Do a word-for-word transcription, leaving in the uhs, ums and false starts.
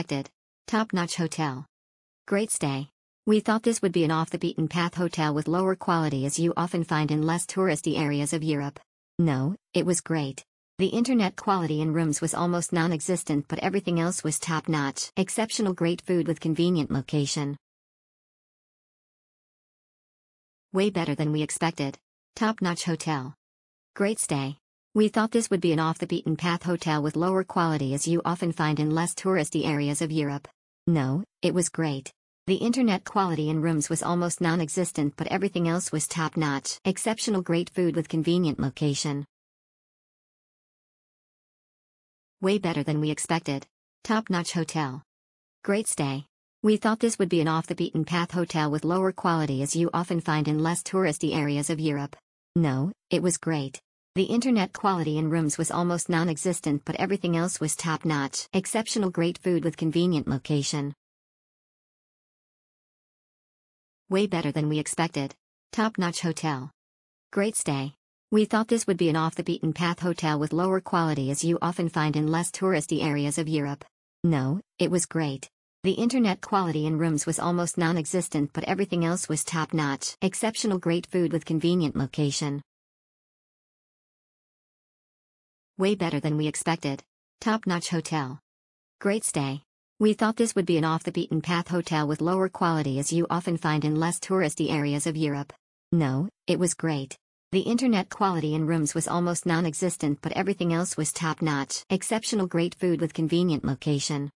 expected. Top-notch hotel. Great stay. We thought this would be an off-the-beaten-path hotel with lower quality as you often find in less touristy areas of Europe. No, it was great. The internet quality in rooms was almost non-existent, but everything else was top-notch. Exceptional great food with convenient location. Way better than we expected. Top-notch hotel. Great stay. We thought this would be an off-the-beaten-path hotel with lower quality as you often find in less touristy areas of Europe. No, it was great. The internet quality in rooms was almost non-existent, but everything else was top-notch. Exceptional great food with convenient location. Way better than we expected. Top-notch hotel. Great stay. We thought this would be an off-the-beaten-path hotel with lower quality as you often find in less touristy areas of Europe. No, it was great. The internet quality in rooms was almost non-existent, but everything else was top-notch. Exceptional great food with convenient location. Way better than we expected. Top-notch hotel. Great stay. We thought this would be an off-the-beaten-path hotel with lower quality as you often find in less touristy areas of Europe. No, it was great. The internet quality in rooms was almost non-existent, but everything else was top-notch. Exceptional great food with convenient location. Way better than we expected. Top-notch hotel. Great stay. We thought this would be an off-the-beaten-path hotel with lower quality as you often find in less touristy areas of Europe. No, it was great. The internet quality in rooms was almost non-existent, but everything else was top-notch. Exceptional great food with convenient location.